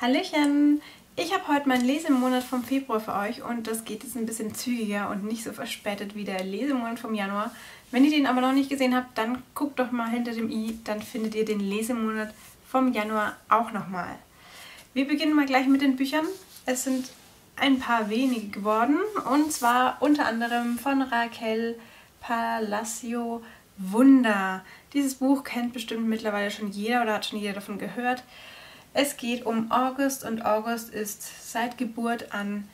Hallöchen! Ich habe heute meinen Lesemonat vom Februar für euch und das geht jetzt ein bisschen zügiger und nicht so verspätet wie der Lesemonat vom Januar. Wenn ihr den aber noch nicht gesehen habt, dann guckt doch mal hinter dem i, dann findet ihr den Lesemonat vom Januar auch nochmal. Wir beginnen mal gleich mit den Büchern. Es sind ein paar wenige geworden und zwar unter anderem von Raquel Palacio Wunder. Dieses Buch kennt bestimmt mittlerweile schon jeder oder hat schon jeder davon gehört. Es geht um August und August ist seit Geburt an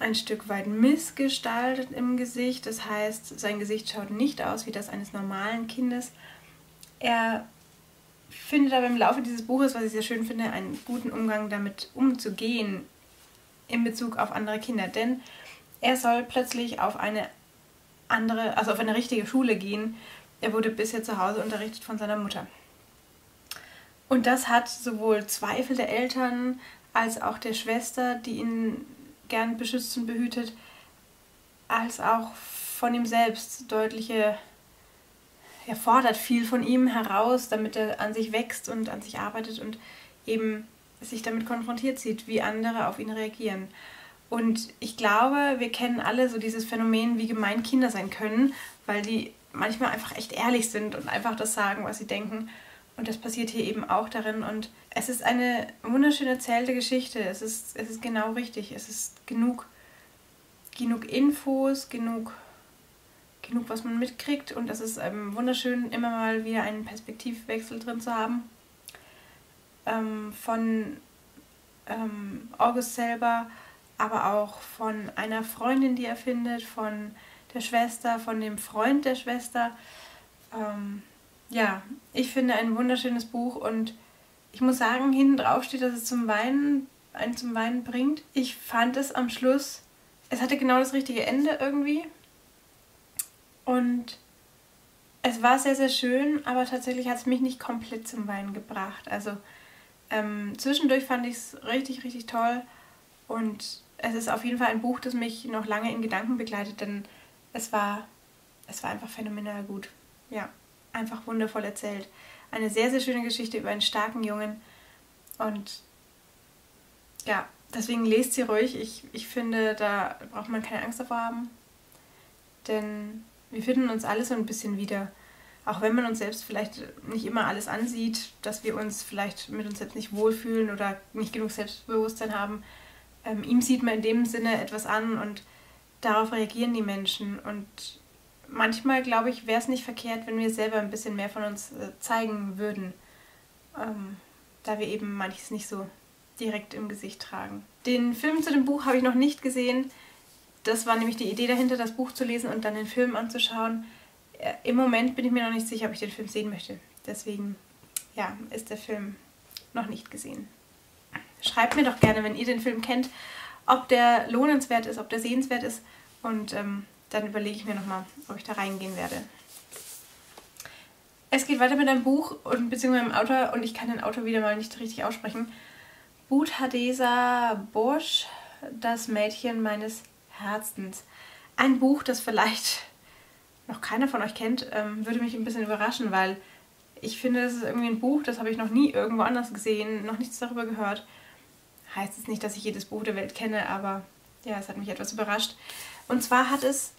ein Stück weit missgestaltet im Gesicht. Das heißt, sein Gesicht schaut nicht aus wie das eines normalen Kindes. Er findet aber im Laufe dieses Buches, was ich sehr schön finde, einen guten Umgang damit umzugehen in Bezug auf andere Kinder. Denn er soll plötzlich auf eine andere, also auf eine richtige Schule gehen. Er wurde bisher zu Hause unterrichtet von seiner Mutter. Und das hat sowohl Zweifel der Eltern als auch der Schwester, die ihn gern beschützt und behütet, als auch von ihm selbst deutliche, er fordert viel von ihm heraus, damit er an sich wächst und an sich arbeitet und eben sich damit konfrontiert sieht, wie andere auf ihn reagieren. Und ich glaube, wir kennen alle so dieses Phänomen, wie gemein Kinder sein können, weil die manchmal einfach echt ehrlich sind und einfach das sagen, was sie denken. Und das passiert hier eben auch darin. Und es ist eine wunderschön erzählte Geschichte. Es ist genau richtig. Es ist genug Infos, genug, was man mitkriegt. Und es ist wunderschön, immer mal wieder einen Perspektivwechsel drin zu haben. Von August selber, aber auch von einer Freundin, die er findet, von der Schwester, von dem Freund der Schwester. Ja, ich finde ein wunderschönes Buch und ich muss sagen, hinten drauf steht, dass es einen zum Weinen bringt. Ich fand es am Schluss, es hatte genau das richtige Ende irgendwie und es war sehr, sehr schön, aber tatsächlich hat es mich nicht komplett zum Weinen gebracht. Also zwischendurch fand ich es richtig, richtig toll und es ist auf jeden Fall ein Buch, das mich noch lange in Gedanken begleitet, denn es war einfach phänomenal gut, ja. Einfach wundervoll erzählt. Eine sehr, sehr schöne Geschichte über einen starken Jungen. Und ja, deswegen lest sie ruhig. Ich finde, da braucht man keine Angst davor haben. Denn wir finden uns alle so ein bisschen wieder. Auch wenn man uns selbst vielleicht nicht immer alles ansieht, dass wir uns vielleicht mit uns selbst nicht wohlfühlen oder nicht genug Selbstbewusstsein haben. Ihm sieht man in dem Sinne etwas an und darauf reagieren die Menschen. Und manchmal, glaube ich, wäre es nicht verkehrt, wenn wir selber ein bisschen mehr von uns zeigen würden, da wir eben manches nicht so direkt im Gesicht tragen. Den Film zu dem Buch habe ich noch nicht gesehen. Das war nämlich die Idee dahinter, das Buch zu lesen und dann den Film anzuschauen. Im Moment bin ich mir noch nicht sicher, ob ich den Film sehen möchte. Deswegen, ja, ist der Film noch nicht gesehen. Schreibt mir doch gerne, wenn ihr den Film kennt, ob der lohnenswert ist, ob der sehenswert ist und dann überlege ich mir nochmal, ob ich da reingehen werde. Es geht weiter mit einem Buch und beziehungsweise einem Autor und ich kann den Autor wieder mal nicht richtig aussprechen. Buddhadeva Bose, das Mädchen meines Herzens. Ein Buch, das vielleicht noch keiner von euch kennt, würde mich ein bisschen überraschen, weil ich finde, das ist irgendwie ein Buch, das habe ich noch nie irgendwo anders gesehen, noch nichts darüber gehört. Heißt jetzt nicht, dass ich jedes Buch der Welt kenne, aber ja, es hat mich etwas überrascht. Und zwar hat es,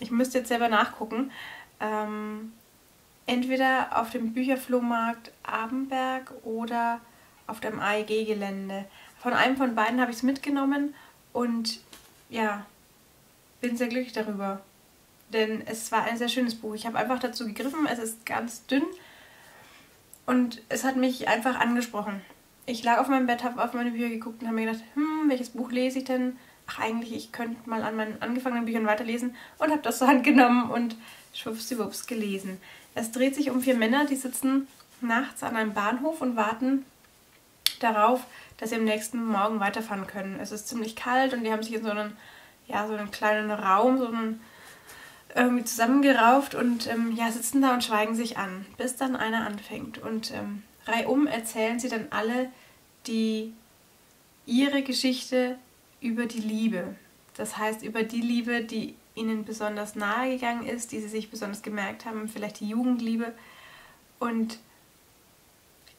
ich müsste jetzt selber nachgucken, entweder auf dem Bücherflohmarkt Abenberg oder auf dem AEG-Gelände. Von einem von beiden habe ich es mitgenommen und ja, bin sehr glücklich darüber. Denn es war ein sehr schönes Buch. Ich habe einfach dazu gegriffen, es ist ganz dünn und es hat mich einfach angesprochen. Ich lag auf meinem Bett, habe auf meine Bücher geguckt und habe mir gedacht, welches Buch lese ich denn? Ach, eigentlich, ich könnte mal an meinen angefangenen Büchern weiterlesen und habe das zur Hand genommen und schwuppsiwupps gelesen. Es dreht sich um 4 Männer, die sitzen nachts an einem Bahnhof und warten darauf, dass sie am nächsten Morgen weiterfahren können. Es ist ziemlich kalt und die haben sich in so einen kleinen Raum, irgendwie zusammengerauft und sitzen da und schweigen sich an, bis dann einer anfängt. Und reihum erzählen sie dann alle ihre Geschichte über die Liebe. Das heißt, über die Liebe, die ihnen besonders nahe gegangen ist, die sie sich besonders gemerkt haben, vielleicht die Jugendliebe. Und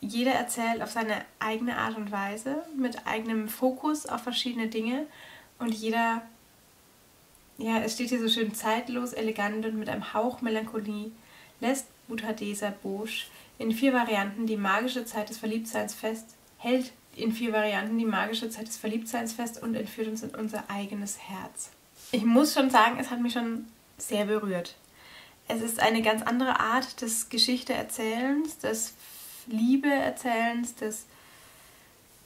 jeder erzählt auf seine eigene Art und Weise, mit eigenem Fokus auf verschiedene Dinge und jeder, ja, es steht hier so schön, zeitlos, elegant und mit einem Hauch Melancholie lässt Buddhadeva Bose in 4 Varianten die magische Zeit des Verliebtseins fest, hält in 4 Varianten die magische Zeit des Verliebtseins fest und entführt uns in unser eigenes Herz. Ich muss schon sagen, es hat mich schon sehr berührt. Es ist eine ganz andere Art des Geschichte-Erzählens, des Liebe-Erzählens, des,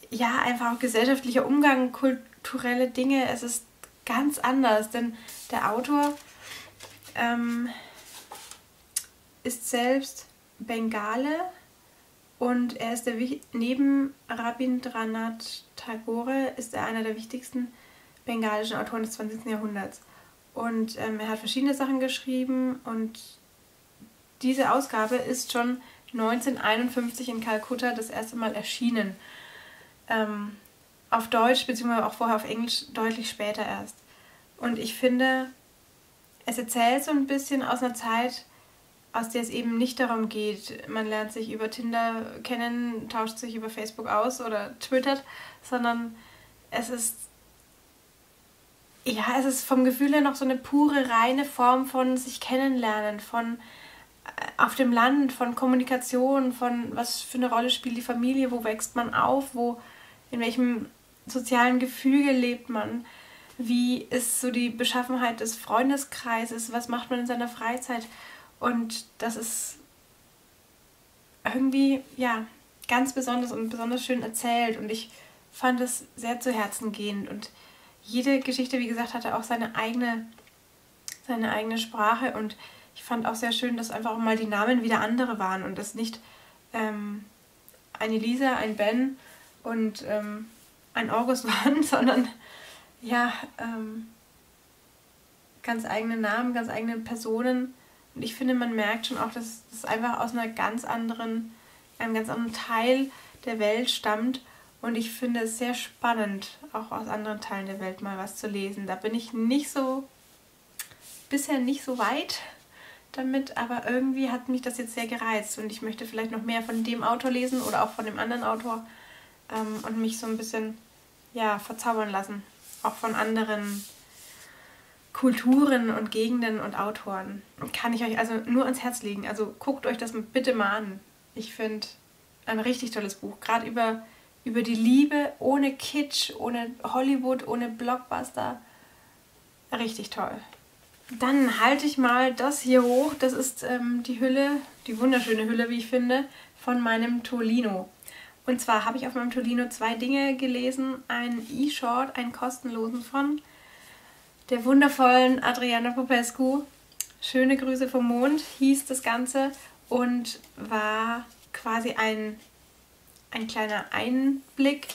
ja, einfach auch gesellschaftlicher Umgang, kulturelle Dinge. Es ist ganz anders, denn der Autor ist selbst Bengale und er ist neben Rabindranath Tagore ist er einer der wichtigsten bengalischen Autoren des 20. Jahrhunderts. Und er hat verschiedene Sachen geschrieben und diese Ausgabe ist schon 1951 in Kalkutta das erste Mal erschienen. Auf Deutsch, beziehungsweise auch vorher auf Englisch, deutlich später erst. Und ich finde, es erzählt so ein bisschen aus einer Zeit, aus der es eben nicht darum geht, man lernt sich über Tinder kennen, tauscht sich über Facebook aus oder twittert, sondern es ist, ja, es ist vom Gefühl her noch so eine pure, reine Form von sich kennenlernen, von auf dem Land, von Kommunikation, von was für eine Rolle spielt die Familie, wo wächst man auf, wo, in welchem sozialen Gefüge lebt man, wie ist so die Beschaffenheit des Freundeskreises, was macht man in seiner Freizeit. Und das ist irgendwie, ja, ganz besonders und besonders schön erzählt und ich fand es sehr zu Herzen gehend. Und jede Geschichte, wie gesagt, hatte auch seine eigene Sprache und ich fand auch sehr schön, dass einfach auch mal die Namen wieder andere waren und es nicht eine Lisa, ein Ben und ein August waren, sondern ja, ganz eigene Namen, ganz eigene Personen. Und ich finde, man merkt schon auch, dass es einfach aus einem ganz anderen Teil der Welt stammt. Und ich finde es sehr spannend, auch aus anderen Teilen der Welt mal was zu lesen. Da bin ich bisher nicht so weit damit, aber irgendwie hat mich das jetzt sehr gereizt. Und ich möchte vielleicht noch mehr von dem Autor lesen oder auch von dem anderen Autor und mich so ein bisschen, ja, verzaubern lassen. Auch von anderen Kulturen und Gegenden und Autoren. Kann ich euch also nur ans Herz legen. Also guckt euch das bitte mal an. Ich finde ein richtig tolles Buch. Gerade über die Liebe, ohne Kitsch, ohne Hollywood, ohne Blockbuster. Richtig toll. Dann halte ich mal das hier hoch. Das ist die Hülle, die wunderschöne Hülle, wie ich finde, von meinem Tolino. Und zwar habe ich auf meinem Tolino 2 Dinge gelesen. Ein E-Short, einen kostenlosen von der wundervollen Adriana Popescu. Schöne Grüße vom Mond hieß das Ganze und war quasi ein kleiner Einblick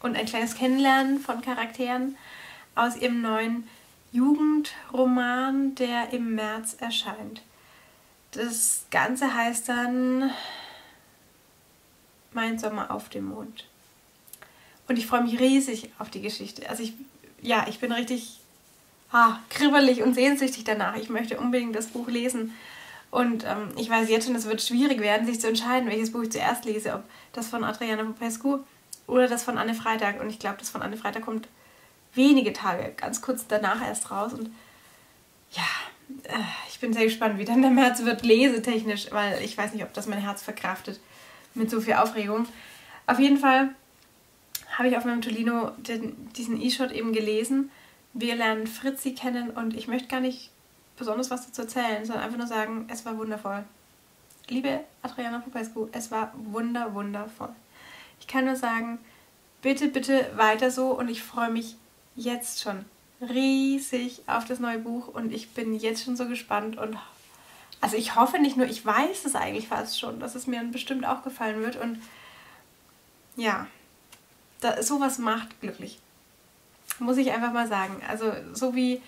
und ein kleines Kennenlernen von Charakteren aus ihrem neuen Jugendroman, der im März erscheint. Das Ganze heißt dann Mein Sommer auf dem Mond. Und ich freue mich riesig auf die Geschichte. Also ich bin richtig kribbelig und sehnsüchtig danach. Ich möchte unbedingt das Buch lesen. Und ich weiß jetzt schon, es wird schwierig werden, sich zu entscheiden, welches Buch ich zuerst lese. Ob das von Adriana Popescu oder das von Anne Freitag. Und ich glaube, das von Anne Freitag kommt wenige Tage, ganz kurz danach erst raus. Und ja, ich bin sehr gespannt, wie dann der März wird, lesetechnisch. Weil ich weiß nicht, ob das mein Herz verkraftet mit so viel Aufregung. Auf jeden Fall habe ich auf meinem Tolino diesen E-Shot eben gelesen. Wir lernen Fritzi kennen und ich möchte gar nicht besonders was dazu erzählen, sondern einfach nur sagen, es war wundervoll. Liebe Adriana Popescu, es war wundervoll. Ich kann nur sagen, bitte, bitte weiter so und ich freue mich jetzt schon riesig auf das neue Buch und ich bin jetzt schon so gespannt und also ich hoffe nicht nur, ich weiß es eigentlich fast schon, dass es mir bestimmt auch gefallen wird und ja, sowas macht glücklich. Muss ich einfach mal sagen. Also so wie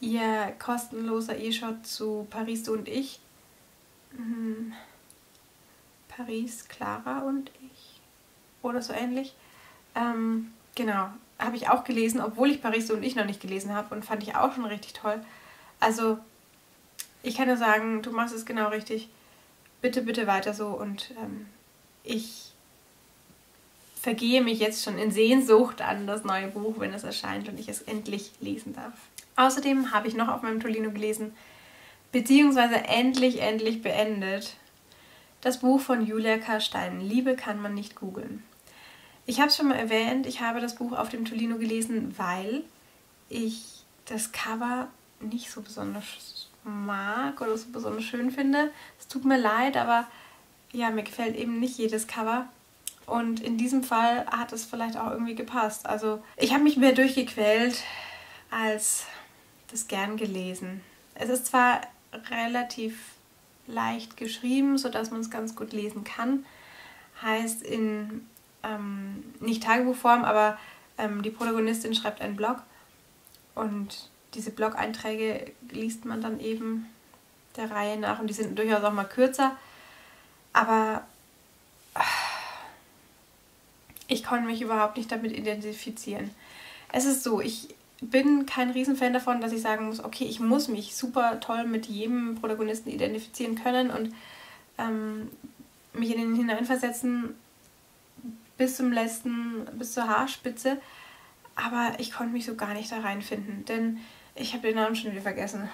ihr kostenloser E-Shot zu Paris, du und ich. Paris, Clara und ich. Oder so ähnlich. Genau. Habe ich auch gelesen, obwohl ich Paris, du und ich noch nicht gelesen habe. Und fand ich auch schon richtig toll. Also ich kann nur sagen, du machst es genau richtig. Bitte, bitte weiter so. Und ich vergehe mich jetzt schon in Sehnsucht an das neue Buch, wenn es erscheint und ich es endlich lesen darf. Außerdem habe ich noch auf meinem Tolino gelesen, beziehungsweise endlich beendet, das Buch von Julia K. Stein, Liebe kann man nicht googeln. Ich habe es schon mal erwähnt, ich habe das Buch auf dem Tolino gelesen, weil ich das Cover nicht so besonders mag oder so besonders schön finde. Es tut mir leid, aber ja, mir gefällt eben nicht jedes Cover. Und in diesem Fall hat es vielleicht auch irgendwie gepasst. Also ich habe mich mehr durchgequält als das gern gelesen. Es ist zwar relativ leicht geschrieben, sodass man es ganz gut lesen kann. Heißt in, nicht Tagebuchform, aber die Protagonistin schreibt einen Blog. Und diese Blog-Einträge liest man dann eben der Reihe nach. Und die sind durchaus auch mal kürzer. Aber ich konnte mich überhaupt nicht damit identifizieren. Es ist so, ich bin kein Riesenfan davon, dass ich sagen muss, okay, ich muss mich super toll mit jedem Protagonisten identifizieren können und mich in den hineinversetzen bis zum letzten, bis zur Haarspitze. Aber ich konnte mich so gar nicht da reinfinden, denn ich habe den Namen schon wieder vergessen.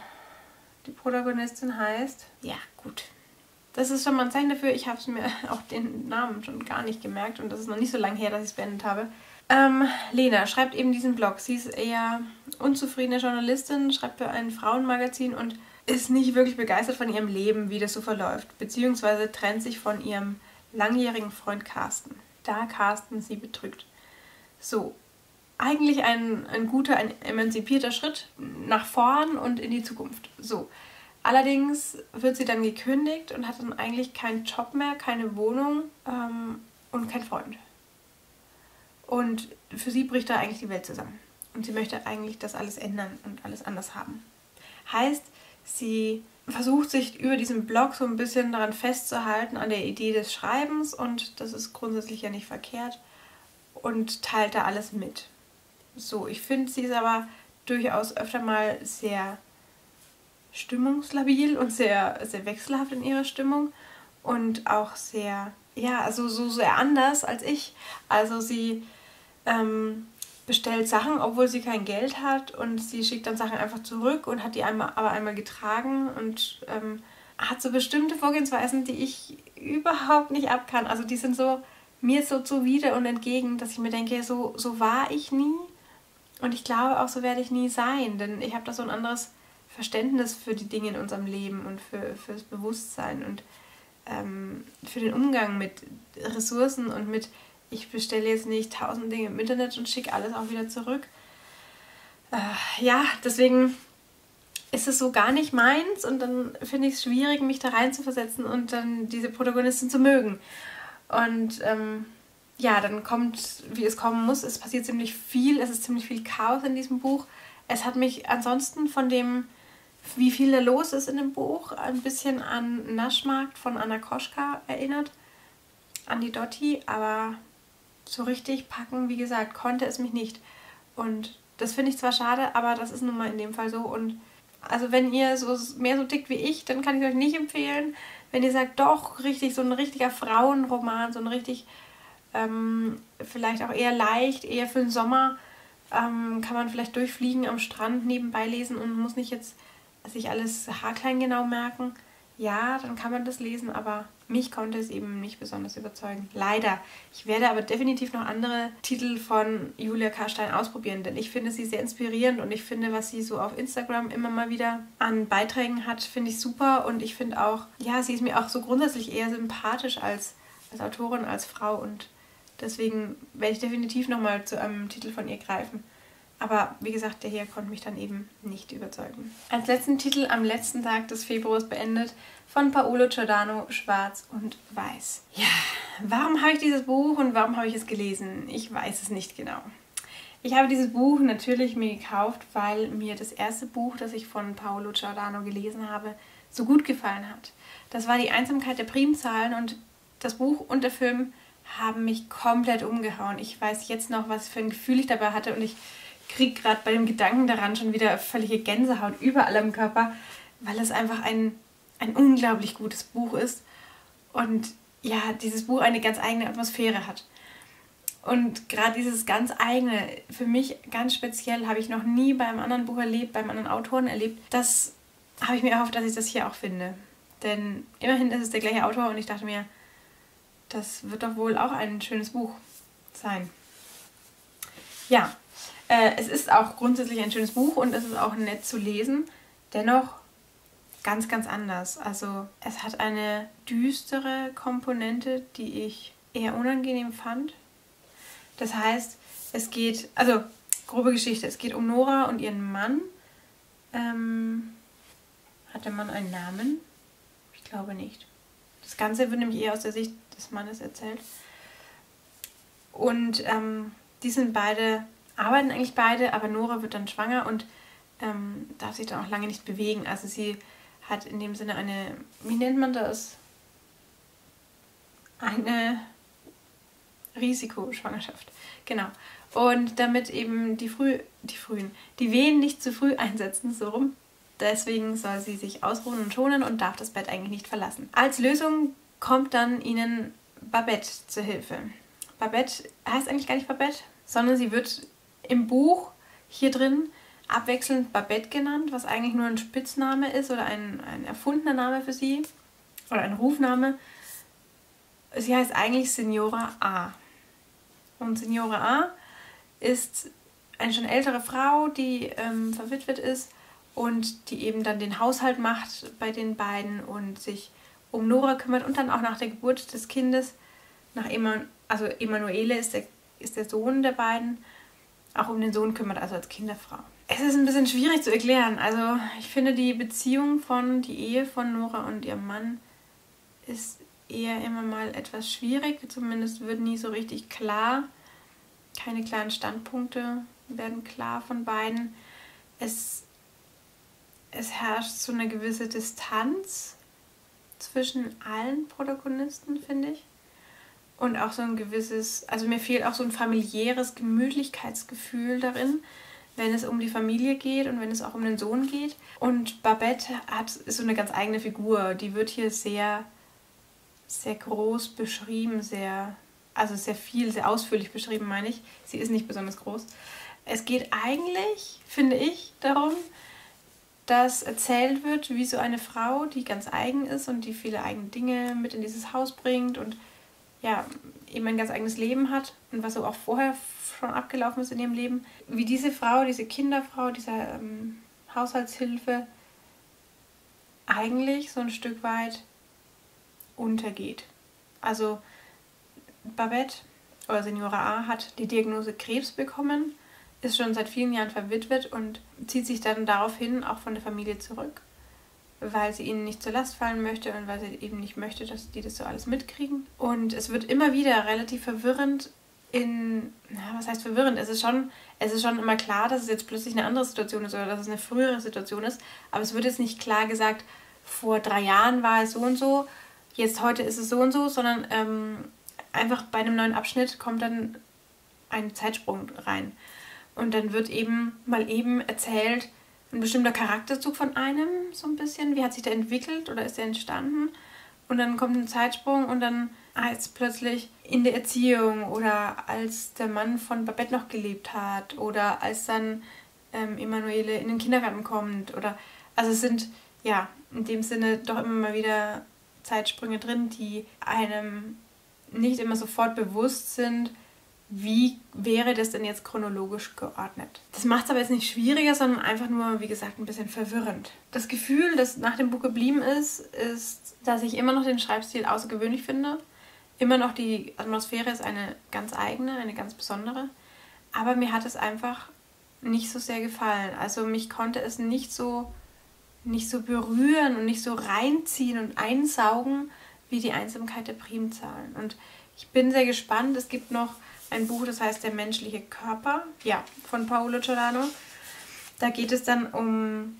Die Protagonistin heißt... Ja, gut. Das ist schon mal ein Zeichen dafür, ich habe es mir auch den Namen schon gar nicht gemerkt und das ist noch nicht so lange her, dass ich es beendet habe. Lena schreibt eben diesen Blog. Sie ist eher unzufriedene Journalistin, schreibt für ein Frauenmagazin und ist nicht wirklich begeistert von ihrem Leben, wie das so verläuft, beziehungsweise trennt sich von ihrem langjährigen Freund Carsten, da Carsten sie betrügt. So, eigentlich ein guter, ein emanzipierter Schritt nach vorn und in die Zukunft. So. Allerdings wird sie dann gekündigt und hat dann eigentlich keinen Job mehr, keine Wohnung und keinen Freund. Und für sie bricht da eigentlich die Welt zusammen. Und sie möchte eigentlich das alles ändern und alles anders haben. Heißt, sie versucht sich über diesen Blog so ein bisschen daran festzuhalten, an der Idee des Schreibens. Und das ist grundsätzlich ja nicht verkehrt. Und teilt da alles mit. So, ich finde, sie ist aber durchaus öfter mal sehr stimmungslabil und sehr wechselhaft in ihrer Stimmung und auch sehr, ja, also so sehr anders als ich. Also sie bestellt Sachen, obwohl sie kein Geld hat und sie schickt dann Sachen einfach zurück und hat die einmal getragen und hat so bestimmte Vorgehensweisen, die ich überhaupt nicht ab kann. Also die sind so, mir so zuwider und entgegen, dass ich mir denke, so war ich nie und ich glaube auch, so werde ich nie sein, denn ich habe da so ein anderes Verständnis für die Dinge in unserem Leben und für das Bewusstsein und für den Umgang mit Ressourcen und mit, ich bestelle jetzt nicht 1000 Dinge im Internet und schicke alles auch wieder zurück. Ja, deswegen ist es so gar nicht meins und dann finde ich es schwierig, mich da reinzuversetzen und dann diese Protagonistin zu mögen. Und ja, dann kommt, wie es kommen muss, es passiert ziemlich viel, es ist ziemlich viel Chaos in diesem Buch. Es hat mich ansonsten von dem, wie viel da los ist in dem Buch, ein bisschen an Naschmarkt von Anna Koschka erinnert, an die Dotti, aber so richtig packen, wie gesagt, konnte es mich nicht. Und das finde ich zwar schade, aber das ist nun mal in dem Fall so. Und also wenn ihr so mehr so tickt wie ich, dann kann ich euch nicht empfehlen. Wenn ihr sagt, doch, richtig, so ein richtiger Frauenroman, so ein richtig, vielleicht auch eher leicht, eher für den Sommer, kann man vielleicht durchfliegen, am Strand nebenbei lesen und muss nicht jetzt sich alles haarklein genau merken. Ja, dann kann man das lesen, aber mich konnte es eben nicht besonders überzeugen. Leider. Ich werde aber definitiv noch andere Titel von Julia K. Stein ausprobieren, denn ich finde sie sehr inspirierend und ich finde, was sie so auf Instagram immer mal wieder an Beiträgen hat, finde ich super und ich finde auch, ja, sie ist mir auch so grundsätzlich eher sympathisch als Autorin, als Frau und deswegen werde ich definitiv nochmal zu einem Titel von ihr greifen. Aber wie gesagt, der hier konnte mich dann eben nicht überzeugen. Als letzten Titel am letzten Tag des Februars beendet, von Paolo Giordano, Schwarz und Weiß. Ja, warum habe ich dieses Buch und warum habe ich es gelesen? Ich weiß es nicht genau. Ich habe dieses Buch natürlich mir gekauft, weil mir das erste Buch, das ich von Paolo Giordano gelesen habe, so gut gefallen hat. Das war Die Einsamkeit der Primzahlen und das Buch und der Film haben mich komplett umgehauen. Ich weiß jetzt noch, was für ein Gefühl ich dabei hatte und ich kriege gerade bei dem Gedanken daran schon wieder völlige Gänsehaut überall am Körper, weil es einfach ein unglaublich gutes Buch ist und ja, dieses Buch eine ganz eigene Atmosphäre hat. Und gerade dieses ganz eigene, für mich ganz speziell, habe ich noch nie bei einem anderen Buch erlebt, beim anderen Autoren erlebt. Das habe ich mir erhofft, dass ich das hier auch finde. Denn immerhin ist es der gleiche Autor und ich dachte mir, das wird doch wohl auch ein schönes Buch sein. Ja, es ist auch grundsätzlich ein schönes Buch und es ist auch nett zu lesen. Dennoch ganz, ganz anders. Also es hat eine düstere Komponente, die ich eher unangenehm fand. Das heißt, es geht, also grobe Geschichte, es geht um Nora und ihren Mann. Hat der Mann einen Namen? Ich glaube nicht. Das Ganze wird nämlich eher aus der Sicht des Mannes erzählt. Und die sind beide, arbeiten eigentlich beide, aber Nora wird dann schwanger und darf sich dann auch lange nicht bewegen. Also sie hat in dem Sinne eine, wie nennt man das? Eine Risikoschwangerschaft, genau. Und damit eben die Wehen nicht zu früh einsetzen, so rum, deswegen soll sie sich ausruhen und schonen und darf das Bett eigentlich nicht verlassen. Als Lösung kommt dann ihnen Babette zur Hilfe. Babette heißt eigentlich gar nicht Babette, sondern sie wird im Buch hier drin abwechselnd Babette genannt, was eigentlich nur ein Spitzname ist oder ein erfundener Name für sie oder ein Rufname. Sie heißt eigentlich Signora A. Und Signora A ist eine schon ältere Frau, die verwitwet ist und die eben dann den Haushalt macht bei den beiden und sich um Nora kümmert und dann auch nach der Geburt des Kindes, nach Emanuele ist der Sohn der beiden, auch um den Sohn kümmert, also als Kinderfrau. Es ist ein bisschen schwierig zu erklären. Also ich finde, die Beziehung von, die Ehe von Nora und ihrem Mann ist eher immer mal etwas schwierig, zumindest wird nie so richtig klar. Keine klaren Standpunkte werden klar von beiden. Es herrscht so eine gewisse Distanz zwischen allen Protagonisten, finde ich. Und auch so ein gewisses, also mir fehlt auch so ein familiäres Gemütlichkeitsgefühl darin, wenn es um die Familie geht und wenn es auch um den Sohn geht. Und Babette ist so eine ganz eigene Figur, die wird hier sehr groß beschrieben, sehr viel, sehr ausführlich beschrieben, meine ich. Sie ist nicht besonders groß. Es geht eigentlich, finde ich, darum, dass erzählt wird, wie so eine Frau, die ganz eigen ist und die viele eigene Dinge mit in dieses Haus bringt und ja, eben ein ganz eigenes Leben hat und was so auch vorher schon abgelaufen ist in ihrem Leben. Wie diese Frau, diese Kinderfrau, dieser Haushaltshilfe eigentlich so ein Stück weit untergeht. Also Babette oder Signora A hat die Diagnose Krebs bekommen, ist schon seit vielen Jahren verwitwet und zieht sich dann daraufhin auch von der Familie zurück, weil sie ihnen nicht zur Last fallen möchte und weil sie eben nicht möchte, dass die das so alles mitkriegen. Und es wird immer wieder relativ verwirrend was heißt verwirrend? Es ist schon immer klar, dass es jetzt plötzlich eine andere Situation ist oder dass es eine frühere Situation ist, aber es wird jetzt nicht klar gesagt, vor 3 Jahren war es so und so, jetzt heute ist es so und so, sondern einfach bei einem neuen Abschnitt kommt dann ein Zeitsprung rein. Und dann wird eben mal eben erzählt, ein bestimmter Charakterzug von einem, so ein bisschen, wie hat sich der entwickelt oder ist der entstanden? Und dann kommt ein Zeitsprung und dann heißt es plötzlich in der Erziehung oder als der Mann von Babette noch gelebt hat oder als dann Emanuele in den Kindergarten kommt. Also es sind, ja, in dem Sinne doch immer mal wieder Zeitsprünge drin, die einem nicht immer sofort bewusst sind, wie wäre das denn jetzt chronologisch geordnet. Das macht es aber jetzt nicht schwieriger, sondern einfach nur, wie gesagt, ein bisschen verwirrend. Das Gefühl, das nach dem Buch geblieben ist, ist, dass ich immer noch den Schreibstil außergewöhnlich finde. Immer noch die Atmosphäre ist eine ganz eigene, eine ganz besondere. Aber mir hat es einfach nicht so sehr gefallen. Also mich konnte es nicht so berühren und nicht so reinziehen und einsaugen wie die Einsamkeit der Primzahlen. Und ich bin sehr gespannt. Es gibt noch ein Buch, das heißt Der menschliche Körper, ja, von Paolo Giordano. Da geht es dann um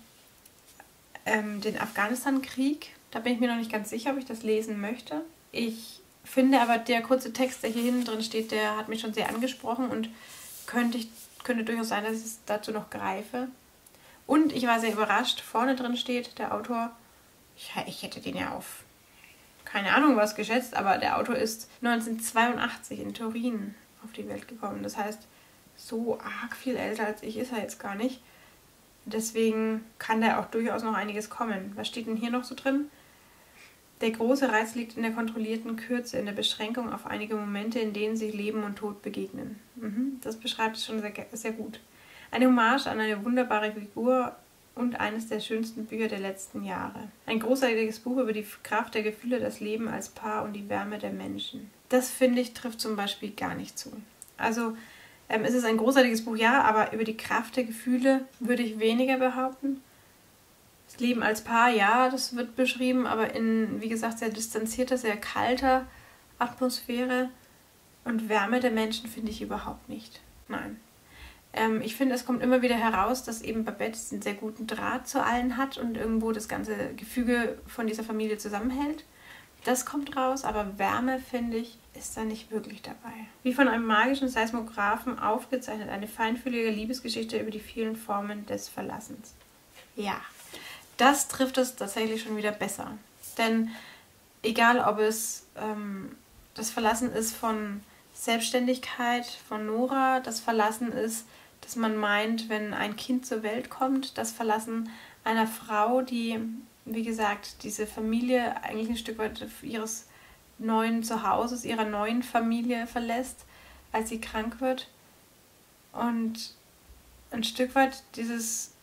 den Afghanistan-Krieg. Da bin ich mir noch nicht ganz sicher, ob ich das lesen möchte. Ich finde aber, der kurze Text, der hier hinten drin steht, der hat mich schon sehr angesprochen und könnte durchaus sein, dass ich es dazu noch greife. Und ich war sehr überrascht, vorne drin steht der Autor, ich hätte den ja auf keine Ahnung was geschätzt, aber der Autor ist 1982 in Turin auf die Welt gekommen. Das heißt, so arg viel älter als ich ist er jetzt gar nicht. Deswegen kann da auch durchaus noch einiges kommen. Was steht denn hier noch so drin? Der große Reiz liegt in der kontrollierten Kürze, in der Beschränkung auf einige Momente, in denen sich Leben und Tod begegnen. Das beschreibt es schon sehr, sehr gut. Eine Hommage an eine wunderbare Figur und eines der schönsten Bücher der letzten Jahre. Ein großartiges Buch über die Kraft der Gefühle, das Leben als Paar und die Wärme der Menschen. Das, finde ich, trifft zum Beispiel gar nicht zu. Also es ist ein großartiges Buch, ja, aber über die Kraft der Gefühle würde ich weniger behaupten. Das Leben als Paar, ja, das wird beschrieben, aber in, wie gesagt, sehr distanzierter, sehr kalter Atmosphäre, und Wärme der Menschen finde ich überhaupt nicht. Nein. Ich finde, es kommt immer wieder heraus, dass eben Babette einen sehr guten Draht zu allen hat und irgendwo das ganze Gefüge von dieser Familie zusammenhält. Das kommt raus, aber Wärme, finde ich, ist da nicht wirklich dabei. Wie von einem magischen Seismographen aufgezeichnet, eine feinfühlige Liebesgeschichte über die vielen Formen des Verlassens. Ja, das trifft es tatsächlich schon wieder besser. Denn egal, ob es das Verlassen ist von Selbstständigkeit, von Nora, das Verlassen ist, dass man meint, wenn ein Kind zur Welt kommt, das Verlassen einer Frau, die, wie gesagt, diese Familie eigentlich ein Stück weit ihres neuen Zuhauses, ihrer neuen Familie verlässt, als sie krank wird. Und ein Stück weit dieses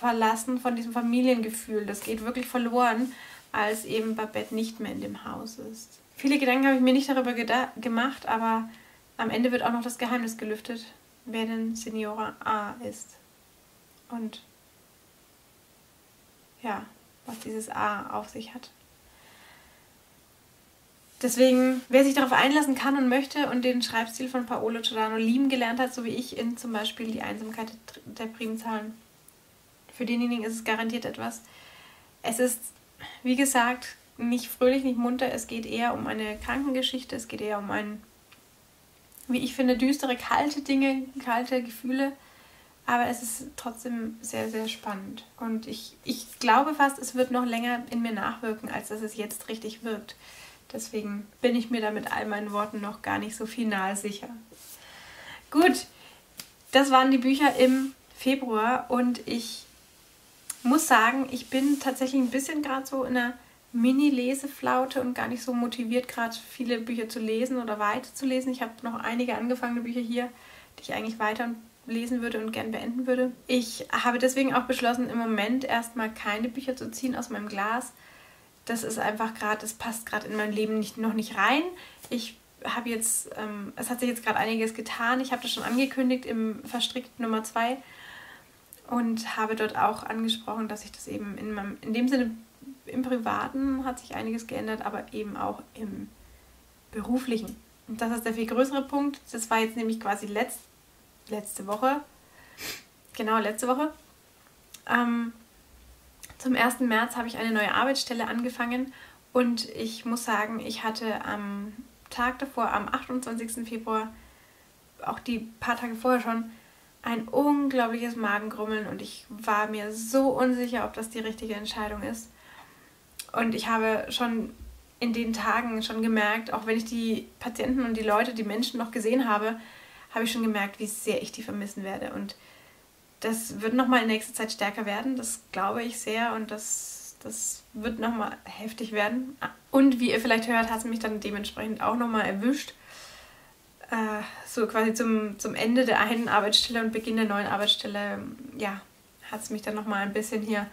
Verlassen von diesem Familiengefühl, das geht wirklich verloren, als eben Babette nicht mehr in dem Haus ist. Viele Gedanken habe ich mir nicht darüber gemacht, aber am Ende wird auch noch das Geheimnis gelüftet, wer denn Signora A ist. Und ja, was dieses A auf sich hat. Deswegen, wer sich darauf einlassen kann und möchte und den Schreibstil von Paolo Giordano lieben gelernt hat, so wie ich in zum Beispiel Die Einsamkeit der Primzahlen, für denjenigen ist es garantiert etwas. Es ist, wie gesagt, nicht fröhlich, nicht munter, es geht eher um eine Krankengeschichte, es geht eher um ein, wie ich finde, düstere, kalte Dinge, kalte Gefühle, aber es ist trotzdem sehr, sehr spannend. Und ich glaube fast, es wird noch länger in mir nachwirken, als dass es jetzt richtig wirkt. Deswegen bin ich mir da mit all meinen Worten noch gar nicht so final sicher. Gut, das waren die Bücher im Februar und ich muss sagen, ich bin tatsächlich ein bisschen gerade so in einer Mini-Leseflaute und gar nicht so motiviert, gerade viele Bücher zu lesen oder weiterzulesen. Ich habe noch einige angefangene Bücher hier, die ich eigentlich weiter lesen würde und gern beenden würde. Ich habe deswegen auch beschlossen, im Moment erstmal keine Bücher zu ziehen aus meinem Glas. Das ist einfach gerade, das passt gerade in mein Leben noch nicht rein. Ich habe jetzt, es hat sich jetzt gerade einiges getan. Ich habe das schon angekündigt im Verstrickt Nummer 2 und habe dort auch angesprochen, dass ich das eben in dem Sinne, im Privaten hat sich einiges geändert, aber eben auch im Beruflichen. Und das ist der viel größere Punkt. Das war jetzt nämlich quasi letzte Woche. Genau, letzte Woche. Zum 1. März habe ich eine neue Arbeitsstelle angefangen und ich muss sagen, ich hatte am Tag davor, am 28. Februar, auch die paar Tage vorher schon, ein unglaubliches Magengrummeln und ich war mir so unsicher, ob das die richtige Entscheidung ist. Und ich habe schon in den Tagen schon gemerkt, auch wenn ich die Patienten und die Leute, die Menschen noch gesehen habe, habe ich schon gemerkt, wie sehr ich die vermissen werde. Und das wird nochmal in nächster Zeit stärker werden, das glaube ich sehr. Und das wird nochmal heftig werden. Und wie ihr vielleicht hört, hat es mich dann dementsprechend auch nochmal erwischt. So quasi zum Ende der einen Arbeitsstelle und Beginn der neuen Arbeitsstelle, ja, hat es mich dann nochmal ein bisschen hier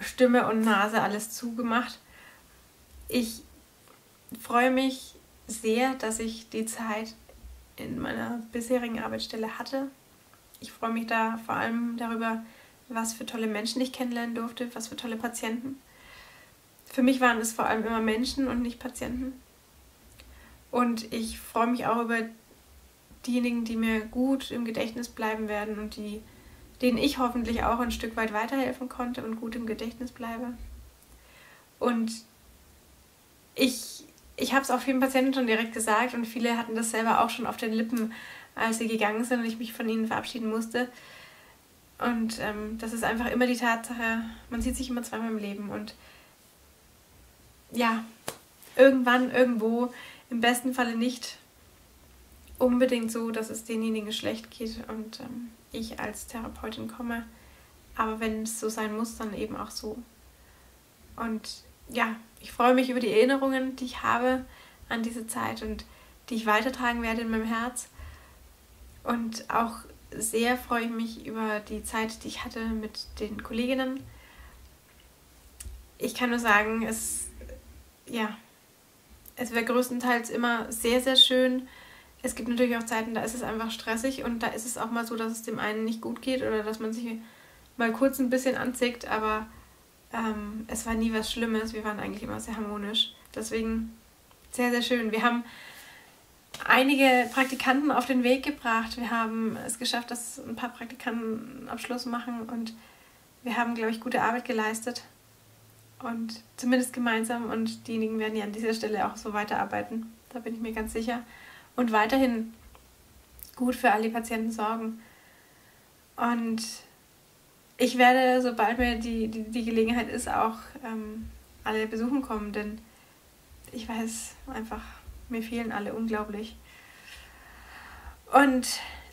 Stimme und Nase alles zugemacht. Ich freue mich sehr, dass ich die Zeit in meiner bisherigen Arbeitsstelle hatte. Ich freue mich da vor allem darüber, was für tolle Menschen ich kennenlernen durfte, was für tolle Patienten. Für mich waren es vor allem immer Menschen und nicht Patienten. Und ich freue mich auch über diejenigen, die mir gut im Gedächtnis bleiben werden und die denen ich hoffentlich auch ein Stück weit weiterhelfen konnte und gut im Gedächtnis bleibe. Und ich habe es auch vielen Patienten schon direkt gesagt und viele hatten das selber auch schon auf den Lippen, als sie gegangen sind und ich mich von ihnen verabschieden musste. Und das ist einfach immer die Tatsache, man sieht sich immer zweimal im Leben und ja, irgendwann, irgendwo, im besten Falle nicht, unbedingt so, dass es denjenigen schlecht geht und ich als Therapeutin komme. Aber wenn es so sein muss, dann eben auch so. Und ja, ich freue mich über die Erinnerungen, die ich habe an diese Zeit und die ich weitertragen werde in meinem Herz. Und auch sehr freue ich mich über die Zeit, die ich hatte mit den Kolleginnen. Ich kann nur sagen, es war größtenteils immer sehr, sehr schön. Es gibt natürlich auch Zeiten, da ist es einfach stressig und da ist es auch mal so, dass es dem einen nicht gut geht oder dass man sich mal kurz ein bisschen anzickt, aber es war nie was Schlimmes. Wir waren eigentlich immer sehr harmonisch. Deswegen sehr, sehr schön. Wir haben einige Praktikanten auf den Weg gebracht. Wir haben es geschafft, dass ein paar Praktikanten Abschluss machen und wir haben, glaube ich, gute Arbeit geleistet. Und zumindest gemeinsam, und diejenigen werden ja an dieser Stelle auch so weiterarbeiten. Da bin ich mir ganz sicher. Und weiterhin gut für alle Patienten sorgen. Und ich werde, sobald mir die Gelegenheit ist, auch alle besuchen kommen, denn ich weiß einfach, mir fehlen alle unglaublich. Und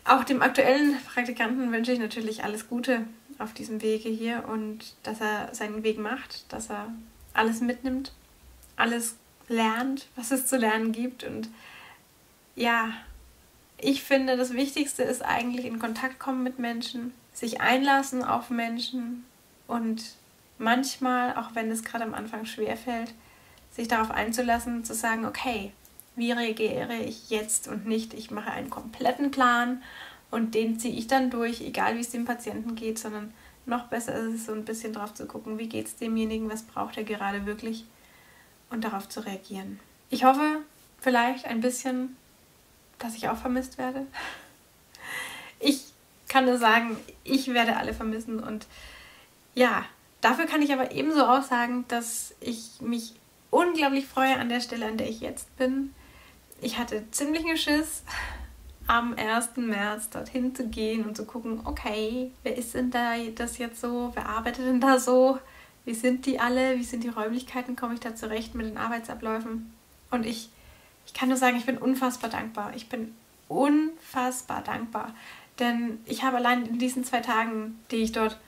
auch dem aktuellen Praktikanten wünsche ich natürlich alles Gute auf diesem Wege hier und dass er seinen Weg macht, dass er alles mitnimmt, alles lernt, was es zu lernen gibt. Und ja, ich finde, das Wichtigste ist eigentlich in Kontakt kommen mit Menschen, sich einlassen auf Menschen und manchmal, auch wenn es gerade am Anfang schwerfällt, sich darauf einzulassen, zu sagen, okay, wie reagiere ich jetzt und nicht, ich mache einen kompletten Plan und den ziehe ich dann durch, egal wie es dem Patienten geht, sondern noch besser ist es, so ein bisschen drauf zu gucken, wie geht es demjenigen, was braucht er gerade wirklich und darauf zu reagieren. Ich hoffe vielleicht ein bisschen, dass ich auch vermisst werde. Ich kann nur sagen, ich werde alle vermissen und ja, dafür kann ich aber ebenso auch sagen, dass ich mich unglaublich freue an der Stelle, an der ich jetzt bin. Ich hatte ziemlichen Schiss, am 1. März dorthin zu gehen und zu gucken, okay, wer ist denn da das jetzt so, wer arbeitet denn da so, wie sind die alle, wie sind die Räumlichkeiten, komme ich da zurecht mit den Arbeitsabläufen? Und ich kann nur sagen, ich bin unfassbar dankbar. Ich bin unfassbar dankbar. Denn ich habe allein in diesen 2 Tagen, die ich dort,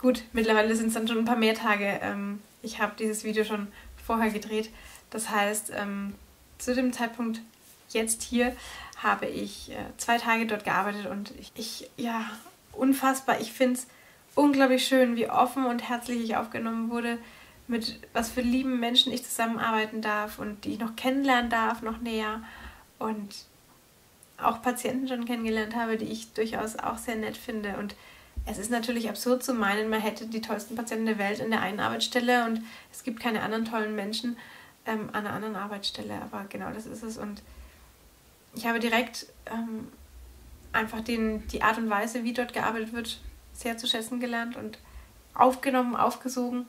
gut, mittlerweile sind es dann schon ein paar mehr Tage, ich habe dieses Video schon vorher gedreht. Das heißt, zu dem Zeitpunkt jetzt hier habe ich 2 Tage dort gearbeitet und ja, unfassbar. Ich finde es unglaublich schön, wie offen und herzlich ich aufgenommen wurde, mit was für lieben Menschen ich zusammenarbeiten darf und die ich noch kennenlernen darf, noch näher, und auch Patienten schon kennengelernt habe, die ich durchaus auch sehr nett finde. Und es ist natürlich absurd zu meinen, man hätte die tollsten Patienten der Welt in der einen Arbeitsstelle und es gibt keine anderen tollen Menschen an einer anderen Arbeitsstelle, aber genau das ist es. Und ich habe direkt einfach die Art und Weise, wie dort gearbeitet wird, sehr zu schätzen gelernt und aufgenommen, aufgesogen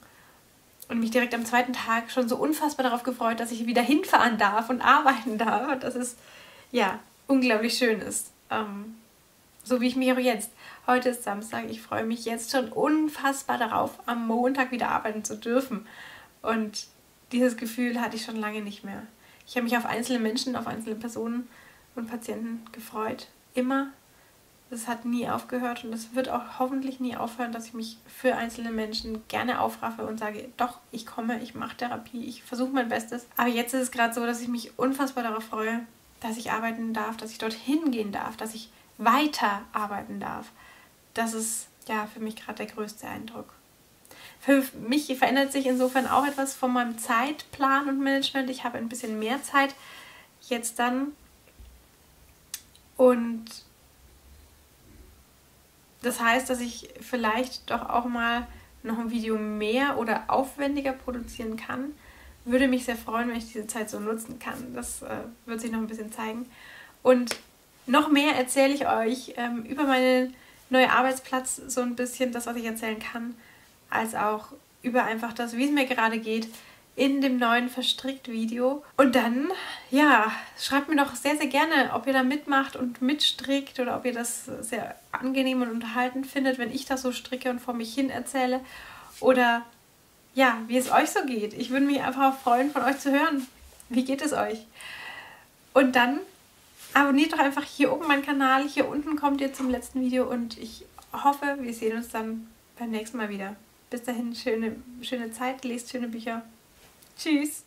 und mich direkt am 2. Tag schon so unfassbar darauf gefreut, dass ich wieder hinfahren darf und arbeiten darf. Und das ist, ja, unglaublich schön ist. So wie ich mich auch jetzt. Heute ist Samstag. Ich freue mich jetzt schon unfassbar darauf, am Montag wieder arbeiten zu dürfen. Und dieses Gefühl hatte ich schon lange nicht mehr. Ich habe mich auf einzelne Menschen, auf einzelne Personen und Patienten gefreut. Immer. Das hat nie aufgehört und das wird auch hoffentlich nie aufhören, dass ich mich für einzelne Menschen gerne aufraffe und sage, doch, ich komme, ich mache Therapie, ich versuche mein Bestes. Aber jetzt ist es gerade so, dass ich mich unfassbar darauf freue, dass ich arbeiten darf, dass ich dorthin gehen darf, dass ich weiter arbeiten darf. Das ist ja für mich gerade der größte Eindruck. Für mich verändert sich insofern auch etwas von meinem Zeitplan und Management. Ich habe ein bisschen mehr Zeit jetzt dann. Und das heißt, dass ich vielleicht doch auch mal noch ein Video mehr oder aufwendiger produzieren kann. Würde mich sehr freuen, wenn ich diese Zeit so nutzen kann. Das wird sich noch ein bisschen zeigen. Und noch mehr erzähle ich euch über meinen neuen Arbeitsplatz, so ein bisschen das, was ich erzählen kann, als auch über einfach das, wie es mir gerade geht, in dem neuen Verstrickt-Video. Und dann, ja, schreibt mir doch sehr, sehr gerne, ob ihr da mitmacht und mitstrickt oder ob ihr das sehr angenehm und unterhaltend findet, wenn ich das so stricke und vor mich hin erzähle. Oder ja, wie es euch so geht. Ich würde mich einfach freuen, von euch zu hören. Wie geht es euch? Und dann Abonniert doch einfach hier oben meinen Kanal. Hier unten kommt ihr zum letzten Video und ich hoffe, wir sehen uns dann beim nächsten Mal wieder. Bis dahin, schöne Zeit, lest schöne Bücher. Tschüss!